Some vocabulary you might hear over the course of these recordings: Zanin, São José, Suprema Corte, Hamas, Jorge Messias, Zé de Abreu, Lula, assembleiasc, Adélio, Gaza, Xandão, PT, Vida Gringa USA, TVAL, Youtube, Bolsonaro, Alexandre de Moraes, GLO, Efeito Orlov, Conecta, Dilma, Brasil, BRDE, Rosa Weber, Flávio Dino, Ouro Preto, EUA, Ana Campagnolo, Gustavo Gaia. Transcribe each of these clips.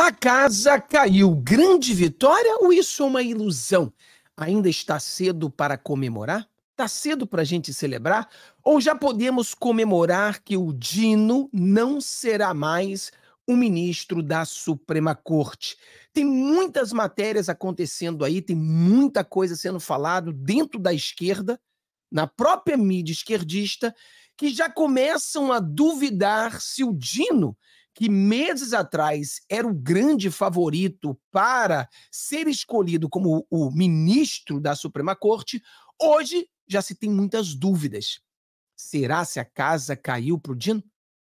A casa caiu. Grande vitória ou isso é uma ilusão? Ainda está cedo para comemorar? Está cedo para a gente celebrar? Ou já podemos comemorar que o Dino não será mais o ministro da Suprema Corte? Tem muitas matérias acontecendo aí, tem muita coisa sendo falada dentro da esquerda, na própria mídia esquerdista, que já começam a duvidar se o Dino, que meses atrás era o grande favorito para ser escolhido como o ministro da Suprema Corte, hoje já se tem muitas dúvidas. Será se a casa caiu para o Dino?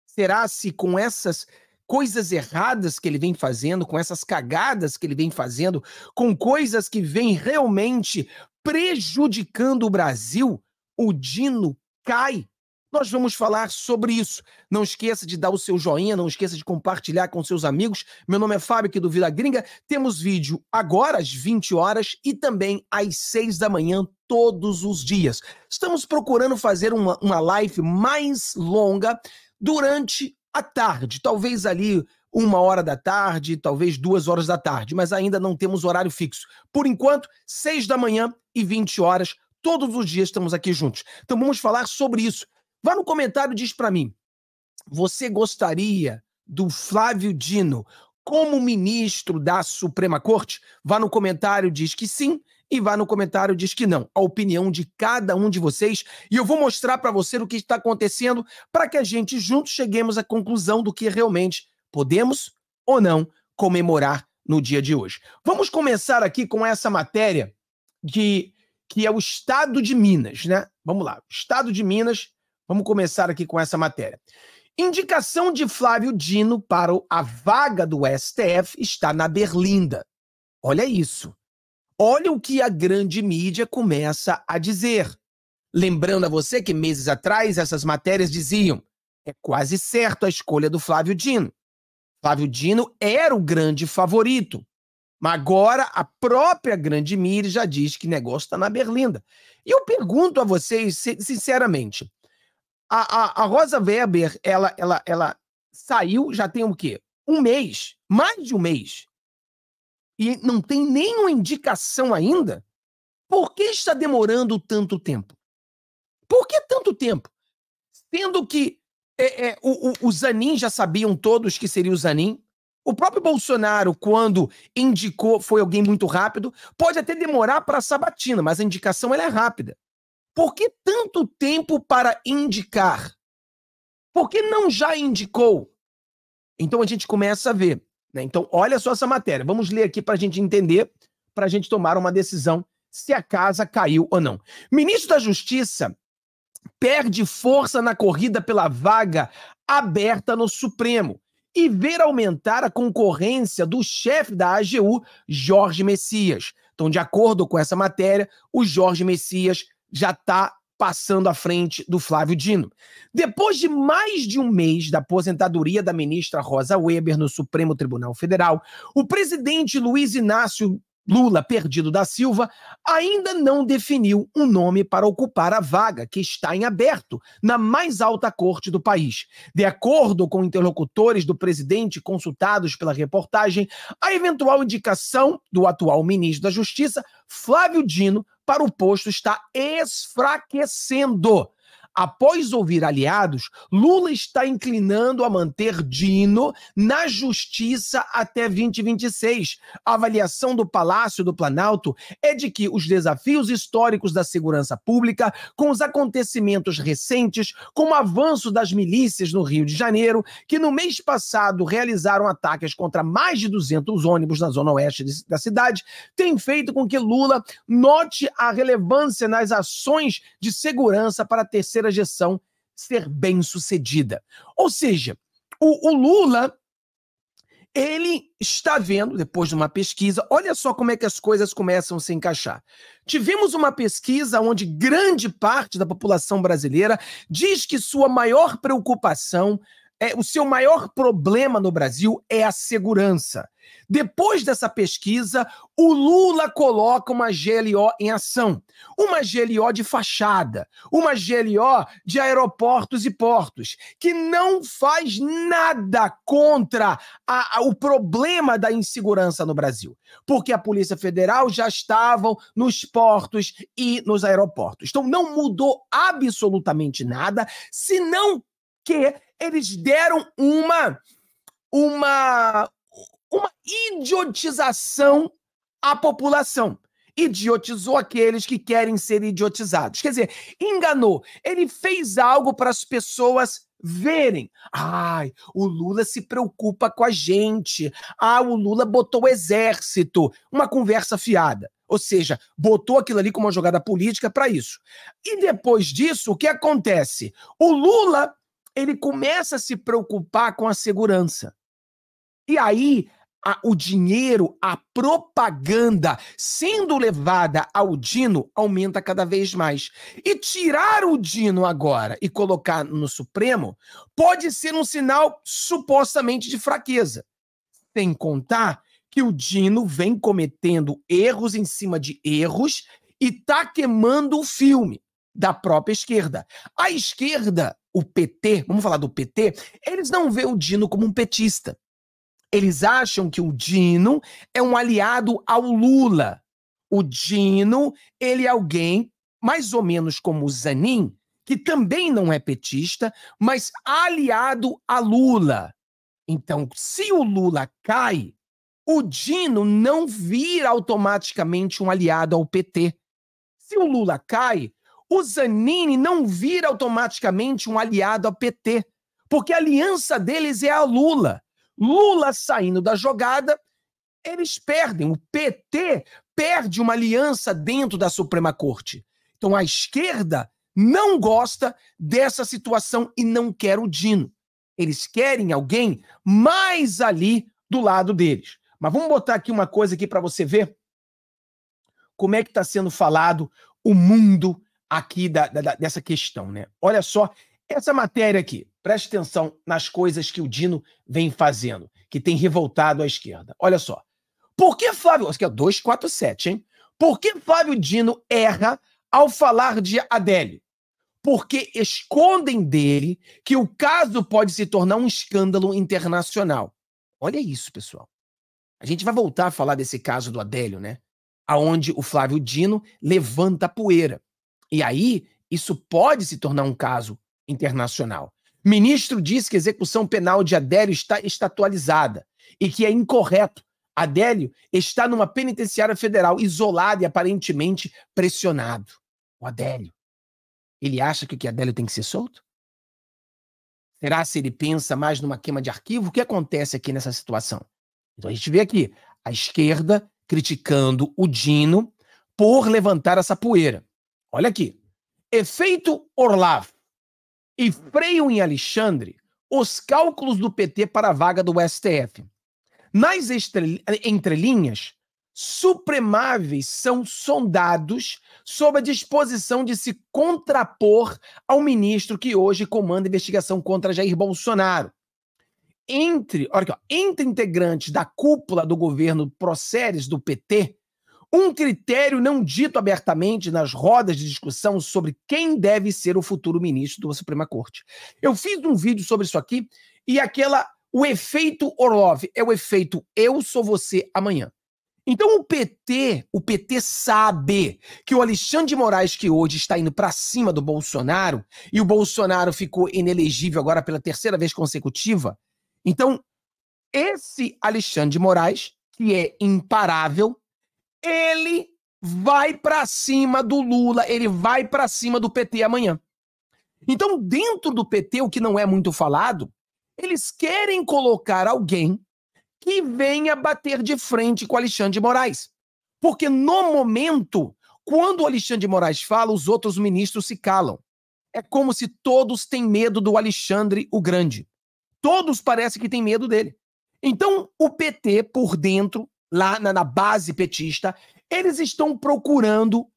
Será se com essas coisas erradas que ele vem fazendo, com essas cagadas que ele vem fazendo, com coisas que vem realmente prejudicando o Brasil, o Dino cai? Nós vamos falar sobre isso. Não esqueça de dar o seu joinha, não esqueça de compartilhar com seus amigos. Meu nome é Fábio, aqui do Vida Gringa. Temos vídeo agora às 20 horas e também às 6 da manhã, todos os dias. Estamos procurando fazer uma live mais longa durante a tarde, talvez ali 1h da tarde, talvez 2h da tarde, mas ainda não temos horário fixo. Por enquanto, 6 da manhã e 20 horas, todos os dias estamos aqui juntos. Então vamos falar sobre isso. Vá no comentário e diz para mim, você gostaria do Flávio Dino como ministro da Suprema Corte? Vá no comentário e diz que sim, e vá no comentário e diz que não. A opinião de cada um de vocês, e eu vou mostrar para você o que está acontecendo para que a gente juntos cheguemos à conclusão do que realmente podemos ou não comemorar no dia de hoje. Vamos começar aqui com essa matéria que é o Estado de Minas, né? Vamos lá, Estado de Minas. Vamos começar aqui com essa matéria. Indicação de Flávio Dino para a vaga do STF está na berlinda. Olha isso. Olha o que a grande mídia começa a dizer. Lembrando a você que meses atrás essas matérias diziam: é quase certo a escolha do Flávio Dino. Flávio Dino era o grande favorito. Mas agora a própria grande mídia já diz que o negócio está na berlinda. E eu pergunto a vocês, sinceramente, a Rosa Weber, ela saiu, já tem o quê? Um mês, mais de um mês. E não tem nenhuma indicação ainda. Por que está demorando tanto tempo? Por que tanto tempo? Sendo que o Zanin, já sabiam todos que seria o Zanin. O próprio Bolsonaro, quando indicou, foi alguém muito rápido. Pode até demorar para a sabatina, mas a indicação ela é rápida. Por que tanto tempo para indicar? Por que não já indicou? Então a gente começa a ver, né? Então olha só essa matéria. Vamos ler aqui para a gente entender, para a gente tomar uma decisão se a casa caiu ou não. Ministro da Justiça perde força na corrida pela vaga aberta no Supremo e ver aumentar a concorrência do chefe da AGU, Jorge Messias. Então, de acordo com essa matéria, o Jorge Messias já está passando à frente do Flávio Dino. Depois de mais de um mês da aposentadoria da ministra Rosa Weber no Supremo Tribunal Federal, o presidente Luiz Inácio Lula Perdido da Silva ainda não definiu um nome para ocupar a vaga que está em aberto na mais alta corte do país. De acordo com interlocutores do presidente consultados pela reportagem, a eventual indicação do atual ministro da Justiça, Flávio Dino, para o posto está enfraquecendo. Após ouvir aliados, Lula está inclinando a manter Dino na justiça até 2026. A avaliação do Palácio do Planalto é de que os desafios históricos da segurança pública, com os acontecimentos recentes, como o avanço das milícias no Rio de Janeiro, que no mês passado realizaram ataques contra mais de 200 ônibus na zona oeste da cidade, têm feito com que Lula note a relevância nas ações de segurança para a terceira gestão ser bem-sucedida. Ou seja, o Lula, ele está vendo, depois de uma pesquisa, olha só como é que as coisas começam a se encaixar. Tivemos uma pesquisa onde grande parte da população brasileira diz que sua maior preocupação o seu maior problema no Brasil é a segurança. Depois dessa pesquisa, o Lula coloca uma GLO em ação. Uma GLO de fachada, uma GLO de aeroportos e portos, que não faz nada contra o problema da insegurança no Brasil, porque a Polícia Federal já estava nos portos e nos aeroportos. Então não mudou absolutamente nada, senão que eles deram uma idiotização à população. Idiotizou aqueles que querem ser idiotizados. Quer dizer, enganou. Ele fez algo para as pessoas verem. Ai, o Lula se preocupa com a gente. Ah, o Lula botou o exército. Uma conversa fiada. Ou seja, botou aquilo ali como uma jogada política para isso. E depois disso, o que acontece? O Lula, ele começa a se preocupar com a segurança. E aí, o dinheiro, a propaganda sendo levada ao Dino aumenta cada vez mais. E tirar o Dino agora e colocar no Supremo pode ser um sinal supostamente de fraqueza. Sem contar que o Dino vem cometendo erros em cima de erros e tá queimando o filme da própria esquerda. A esquerda, o PT, vamos falar do PT, eles não veem o Dino como um petista. Eles acham que o Dino é um aliado ao Lula. O Dino, ele é alguém, mais ou menos como o Zanin, que também não é petista, mas aliado a Lula. Então, se o Lula cai, o Dino não vira automaticamente um aliado ao PT. Se o Lula cai, o Zanin não vira automaticamente um aliado ao PT, porque a aliança deles é a Lula. Lula saindo da jogada, eles perdem. O PT perde uma aliança dentro da Suprema Corte. Então a esquerda não gosta dessa situação e não quer o Dino. Eles querem alguém mais ali do lado deles. Mas vamos botar aqui uma coisa aqui para você ver como é que está sendo falado o mundo aqui dessa questão, né? Olha só essa matéria aqui. Preste atenção nas coisas que o Dino vem fazendo, que tem revoltado a esquerda. Olha só. Por que Flávio... Aqui é 247, hein? Por que Flávio Dino erra ao falar de Adélio? Porque escondem dele que o caso pode se tornar um escândalo internacional. Olha isso, pessoal. A gente vai voltar a falar desse caso do Adélio, né? Aonde o Flávio Dino levanta a poeira. E aí, isso pode se tornar um caso internacional. Ministro disse que a execução penal de Adélio está estatualizada e que é incorreto. Adélio está numa penitenciária federal isolada e aparentemente pressionado. O Adélio, ele acha que o que Adélio tem que ser solto? Será se ele pensa mais numa queima de arquivo? O que acontece aqui nessa situação? Então a gente vê aqui a esquerda criticando o Dino por levantar essa poeira. Olha aqui. Efeito Orlov e freio em Alexandre os cálculos do PT para a vaga do STF. Nas entrelinhas, supremáveis são sondados sob a disposição de se contrapor ao ministro que hoje comanda investigação contra Jair Bolsonaro. Entre integrantes da cúpula do governo Procéres do PT, um critério não dito abertamente nas rodas de discussão sobre quem deve ser o futuro ministro da Suprema Corte. Eu fiz um vídeo sobre isso aqui e o efeito Orlov é o efeito eu sou você amanhã. Então o PT sabe que o Alexandre de Moraes, que hoje está indo para cima do Bolsonaro, e o Bolsonaro ficou inelegível agora pela terceira vez consecutiva. Então esse Alexandre de Moraes, que é imparável, ele vai pra cima do Lula, ele vai pra cima do PT amanhã. Então, dentro do PT, o que não é muito falado, eles querem colocar alguém que venha bater de frente com o Alexandre de Moraes. Porque no momento, quando o Alexandre de Moraes fala, os outros ministros se calam. É como se todos têm medo do Alexandre o Grande. Todos parecem que têm medo dele. Então, o PT, por dentro, lá na base petista, eles estão procurando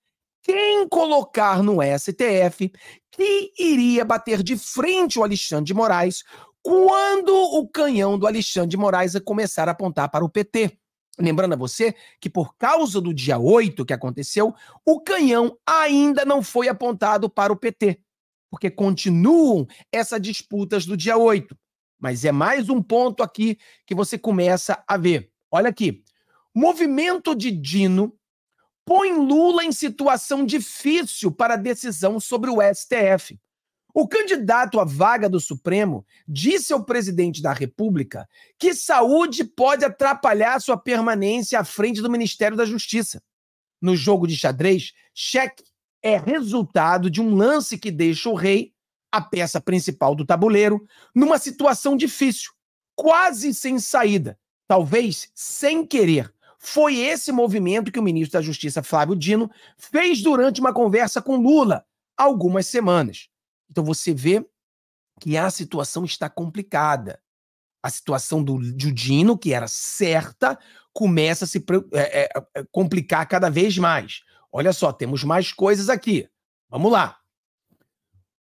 quem colocar no STF que iria bater de frente o Alexandre de Moraes quando o canhão do Alexandre de Moraes ia começar a apontar para o PT. Lembrando a você que por causa do dia 8 que aconteceu, o canhão ainda não foi apontado para o PT, porque continuam essas disputas do dia 8. Mas é mais um ponto aqui que você começa a ver. Olha aqui, movimento de Dino põe Lula em situação difícil para a decisão sobre o STF. O candidato à vaga do Supremo disse ao presidente da República que saúde pode atrapalhar sua permanência à frente do Ministério da Justiça. No jogo de xadrez, xeque é resultado de um lance que deixa o rei, a peça principal do tabuleiro, numa situação difícil, quase sem saída, talvez sem querer. Foi esse movimento que o ministro da Justiça, Flávio Dino, fez durante uma conversa com Lula há algumas semanas. Então você vê que a situação está complicada. A situação do Dino, que era certa, começa a se complicar cada vez mais. Olha só, temos mais coisas aqui. Vamos lá.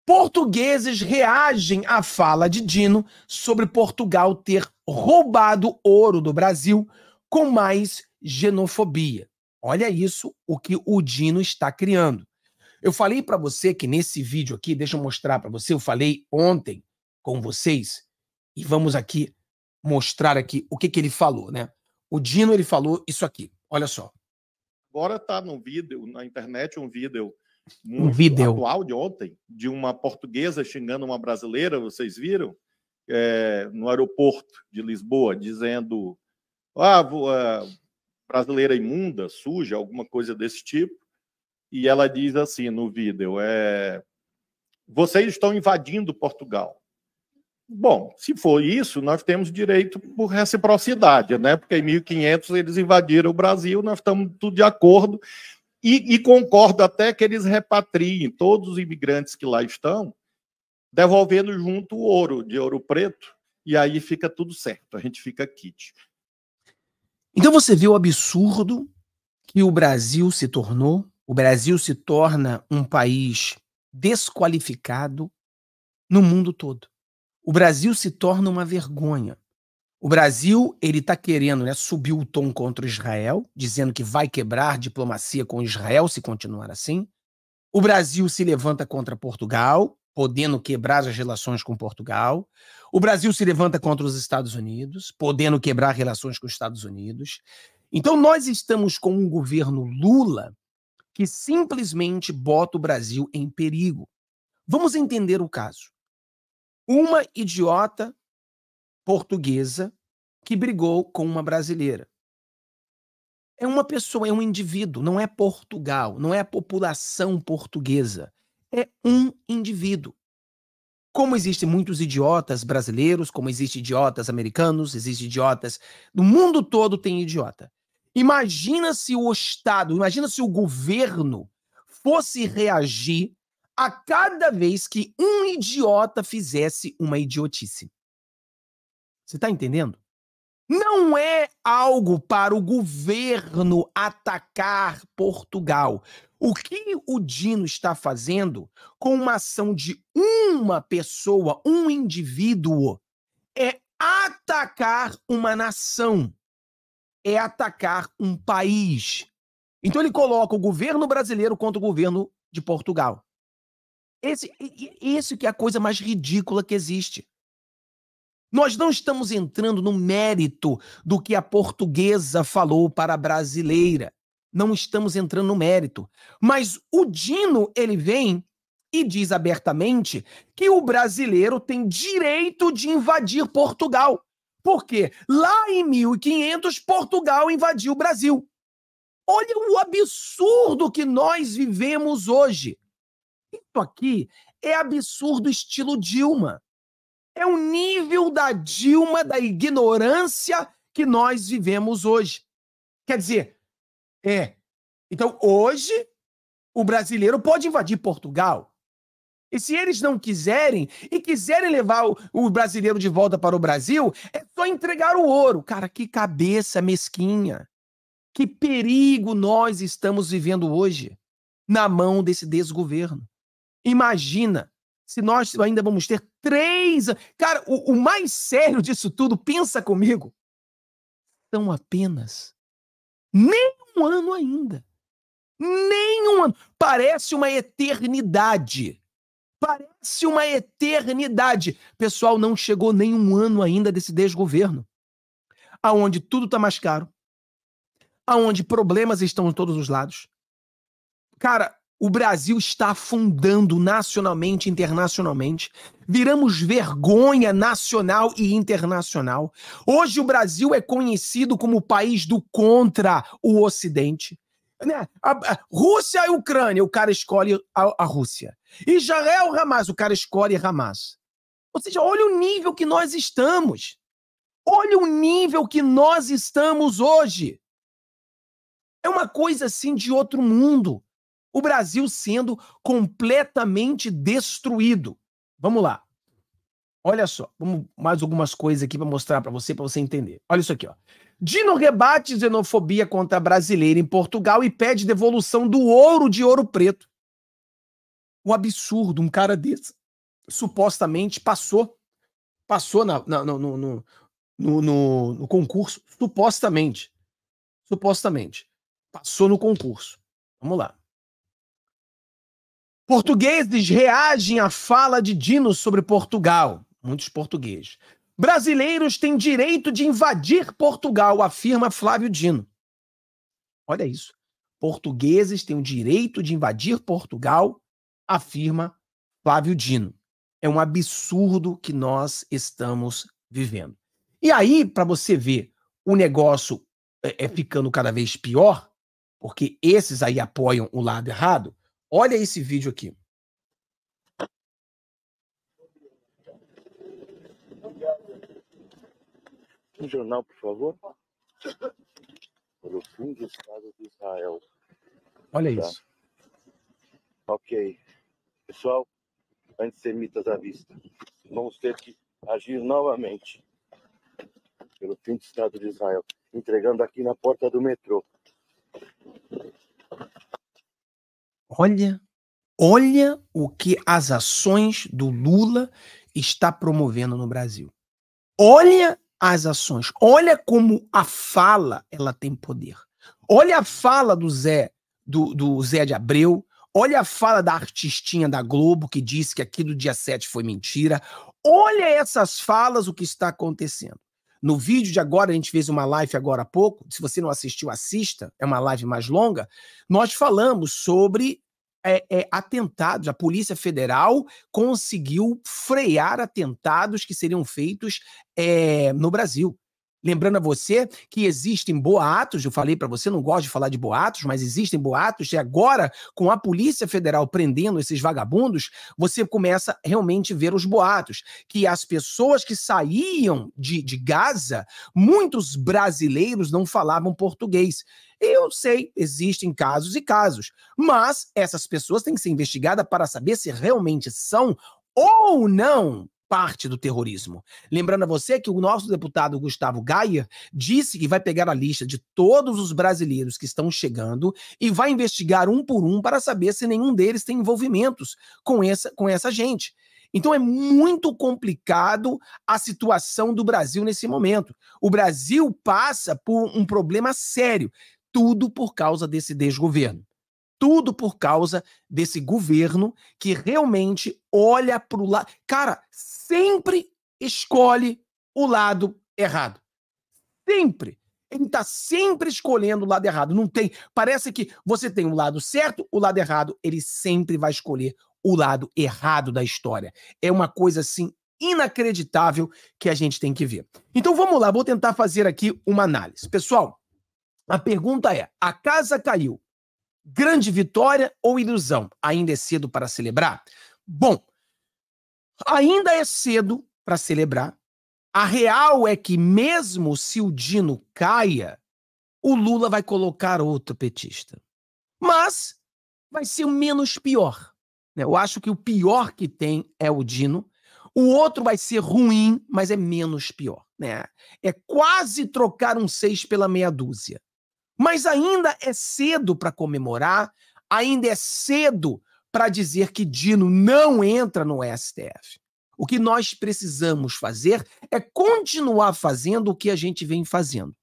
Portugueses reagem à fala de Dino sobre Portugal ter roubado ouro do Brasil com mais xenofobia. Olha isso, o que o Dino está criando. Eu falei para você que nesse vídeo aqui, deixa eu mostrar para você, eu falei ontem com vocês, e vamos aqui mostrar aqui o que ele falou, né? O Dino, ele falou isso aqui, olha só. Agora tá no vídeo, na internet, um vídeo atual de ontem, de uma portuguesa xingando uma brasileira, vocês viram? No aeroporto de Lisboa, dizendo, brasileira imunda, suja, alguma coisa desse tipo. E ela diz assim no vídeo, vocês estão invadindo Portugal. Bom, se for isso, nós temos direito por reciprocidade, né? Porque em 1500 eles invadiram o Brasil, nós estamos tudo de acordo, e concordo até que eles repatriem todos os imigrantes que lá estão, devolvendo junto o ouro de Ouro Preto, e aí fica tudo certo, a gente fica quite. Então você vê o absurdo que o Brasil se tornou? O Brasil se torna um país desqualificado no mundo todo. O Brasil se torna uma vergonha. O Brasil, ele está querendo, né, subir o tom contra Israel, dizendo que vai quebrar diplomacia com Israel se continuar assim. O Brasil se levanta contra Portugal, podendo quebrar as relações com Portugal. O Brasil se levanta contra os Estados Unidos, podendo quebrar relações com os Estados Unidos. Então nós estamos com um governo Lula que simplesmente bota o Brasil em perigo. Vamos entender o caso. Uma idiota portuguesa que brigou com uma brasileira. É uma pessoa, é um indivíduo, não é Portugal, não é a população portuguesa. É um indivíduo. Como existem muitos idiotas brasileiros, como existem idiotas americanos, existem idiotas... No mundo todo tem idiota. Imagina se o Estado, imagina se o governo fosse reagir a cada vez que um idiota fizesse uma idiotice. Você está entendendo? Não é algo para o governo atacar Portugal. O que o Dino está fazendo com uma ação de uma pessoa, um indivíduo, é atacar uma nação. É atacar um país. Então ele coloca o governo brasileiro contra o governo de Portugal. Isso que é a coisa mais ridícula que existe. Nós não estamos entrando no mérito do que a portuguesa falou para a brasileira. Não estamos entrando no mérito. Mas o Dino, ele vem e diz abertamente que o brasileiro tem direito de invadir Portugal. Porque lá em 1500, Portugal invadiu o Brasil. Olha o absurdo que nós vivemos hoje. Isso aqui é absurdo estilo Dilma. É o nível da Dilma, da ignorância que nós vivemos hoje. Quer dizer, então hoje o brasileiro pode invadir Portugal. E se eles não quiserem, e quiserem levar o brasileiro de volta para o Brasil, é só entregar o ouro. Cara, que cabeça mesquinha. Que perigo nós estamos vivendo hoje na mão desse desgoverno. Imagina se nós ainda vamos ter 3 anos... Cara, o mais sério disso tudo, pensa comigo, são apenas nem um ano ainda. Nem um ano. Parece uma eternidade. Parece uma eternidade. Pessoal, não chegou nem um ano ainda desse desgoverno. Aonde tudo está mais caro. Aonde problemas estão em todos os lados. Cara, o Brasil está afundando nacionalmente e internacionalmente. Viramos vergonha nacional e internacional. Hoje o Brasil é conhecido como o país do contra o Ocidente. Né? A Rússia e Ucrânia, o cara escolhe a Rússia. Israel e Hamas, o cara escolhe Hamas. Ou seja, olha o nível que nós estamos. Olha o nível que nós estamos hoje. É uma coisa assim de outro mundo. O Brasil sendo completamente destruído. Vamos lá. Olha só. Vamos mais algumas coisas aqui para mostrar para você entender. Olha isso aqui, ó. Dino rebate xenofobia contra brasileira em Portugal e pede devolução do ouro de Ouro Preto. Um absurdo, um cara desse. Supostamente passou no concurso, supostamente. Supostamente. Passou no concurso. Vamos lá. Portugueses reagem à fala de Dino sobre Portugal. Muitos portugueses. Brasileiros têm direito de invadir Portugal, afirma Flávio Dino. Olha isso. Portugueses têm o direito de invadir Portugal, afirma Flávio Dino. É um absurdo que nós estamos vivendo. E aí, para você ver, o negócio é ficando cada vez pior, porque esses aí apoiam o lado errado. Olha esse vídeo aqui. Um jornal, por favor. Profundo Estado de Israel. Olha isso. Ok. Pessoal, antissemitas à vista. Vamos ter que agir novamente pelo fim do Estado de Israel. Entregando aqui na porta do metrô. Olha o que as ações do Lula está promovendo no Brasil. Olha as ações. Olha como a fala ela tem poder. Olha a fala do Zé de Abreu. Olha a fala da artistinha da Globo que disse que aqui do dia 7 foi mentira. Olha essas falas, o que está acontecendo. No vídeo de agora, a gente fez uma live agora há pouco. Se você não assistiu, assista. É uma live mais longa. Nós falamos sobre atentados. A Polícia Federal conseguiu frear atentados que seriam feitos no Brasil. Lembrando a você que existem boatos, eu falei para você, não gosto de falar de boatos, mas existem boatos, e agora, com a Polícia Federal prendendo esses vagabundos, você começa realmente a ver os boatos, que as pessoas que saíam de Gaza, muitos brasileiros não falavam português. Eu sei, existem casos e casos, mas essas pessoas têm que ser investigadas para saber se realmente são ou não parte do terrorismo. Lembrando a você que o nosso deputado Gustavo Gaia disse que vai pegar a lista de todos os brasileiros que estão chegando e vai investigar um por um para saber se nenhum deles tem envolvimentos com essa gente. Então é muito complicado a situação do Brasil nesse momento. O Brasil passa por um problema sério, tudo por causa desse desgoverno. Tudo por causa desse governo que realmente olha para o lado... Cara, sempre escolhe o lado errado. Sempre. Ele está sempre escolhendo o lado errado. Não tem... Parece que você tem o lado certo, o lado errado. Ele sempre vai escolher o lado errado da história. É uma coisa, assim, inacreditável que a gente tem que ver. Então, vamos lá. Vou tentar fazer aqui uma análise. Pessoal, a pergunta é... A casa caiu. Grande vitória ou ilusão? Ainda é cedo para celebrar? Bom, ainda é cedo para celebrar. A real é que mesmo se o Dino caia, o Lula vai colocar outro petista. Mas vai ser o menos pior. Né? Eu acho que o pior que tem é o Dino. O outro vai ser ruim, mas é menos pior. Né? É quase trocar um 6 pela meia dúzia. Mas ainda é cedo para comemorar, ainda é cedo para dizer que Dino não entra no STF. O que nós precisamos fazer é continuar fazendo o que a gente vem fazendo.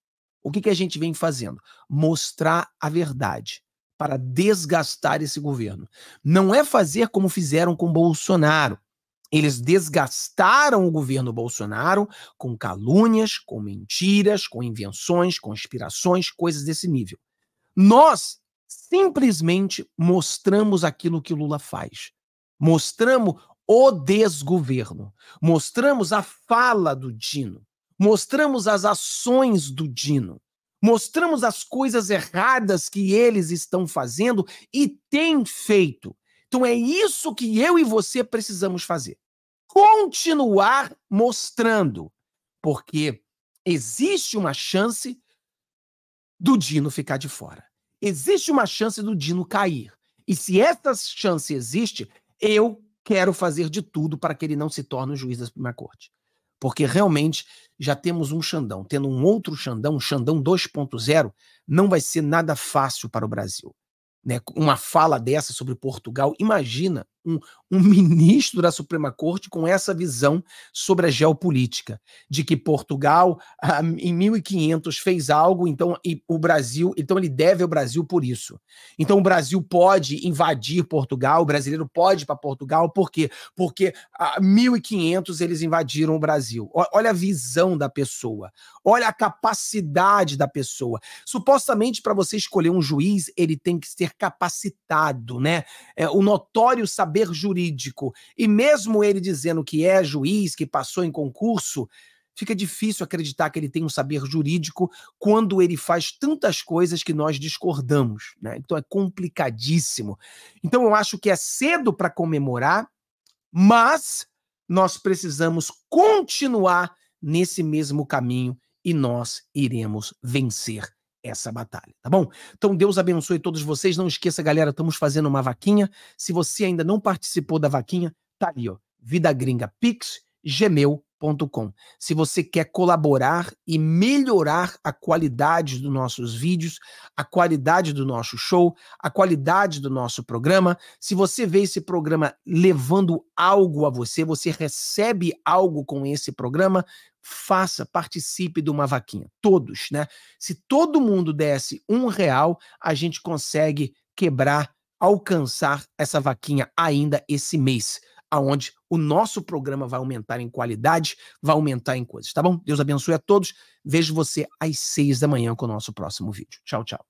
O que a gente vem fazendo? Mostrar a verdade para desgastar esse governo. Não é fazer como fizeram com Bolsonaro. Eles desgastaram o governo Bolsonaro com calúnias, com mentiras, com invenções, conspirações, coisas desse nível. Nós simplesmente mostramos aquilo que Lula faz. Mostramos o desgoverno. Mostramos a fala do Dino. Mostramos as ações do Dino. Mostramos as coisas erradas que eles estão fazendo e têm feito. Então é isso que eu e você precisamos fazer. Continuar mostrando. Porque existe uma chance do Dino ficar de fora. Existe uma chance do Dino cair. E se essa chance existe, eu quero fazer de tudo para que ele não se torne o juiz da Suprema Corte. Porque realmente já temos um Xandão. Tendo um outro Xandão, um Xandão 2.0, não vai ser nada fácil para o Brasil. Né? Uma fala dessa sobre Portugal, imagina um ministro da Suprema Corte com essa visão sobre a geopolítica, de que Portugal em 1500 fez algo, então o Brasil, então ele deve ao Brasil por isso. Então o Brasil pode invadir Portugal, o brasileiro pode ir para Portugal, por quê? Porque 1500 eles invadiram o Brasil. Olha a visão da pessoa, olha a capacidade da pessoa. Supostamente para você escolher um juiz, ele tem que ser capacitado, né? É o notório saber jurídico. E mesmo ele dizendo que é juiz, que passou em concurso, fica difícil acreditar que ele tem um saber jurídico quando ele faz tantas coisas que nós discordamos, né? Então é complicadíssimo. Então eu acho que é cedo para comemorar, mas nós precisamos continuar nesse mesmo caminho e nós iremos vencer essa batalha, tá bom? Então Deus abençoe todos vocês, não esqueça, galera, estamos fazendo uma vaquinha, se você ainda não participou da vaquinha, tá ali, ó, vidagringapix@gmail.com. Se você quer colaborar e melhorar a qualidade dos nossos vídeos, a qualidade do nosso show, a qualidade do nosso programa, se você vê esse programa levando algo a você, você recebe algo com esse programa, faça, participe de uma vaquinha. Todos, né? Se todo mundo desse R$1, a gente consegue quebrar, alcançar essa vaquinha ainda esse mês, aonde o nosso programa vai aumentar em qualidade, vai aumentar em coisas, tá bom? Deus abençoe a todos. Vejo você às 6 da manhã com o nosso próximo vídeo. Tchau, tchau.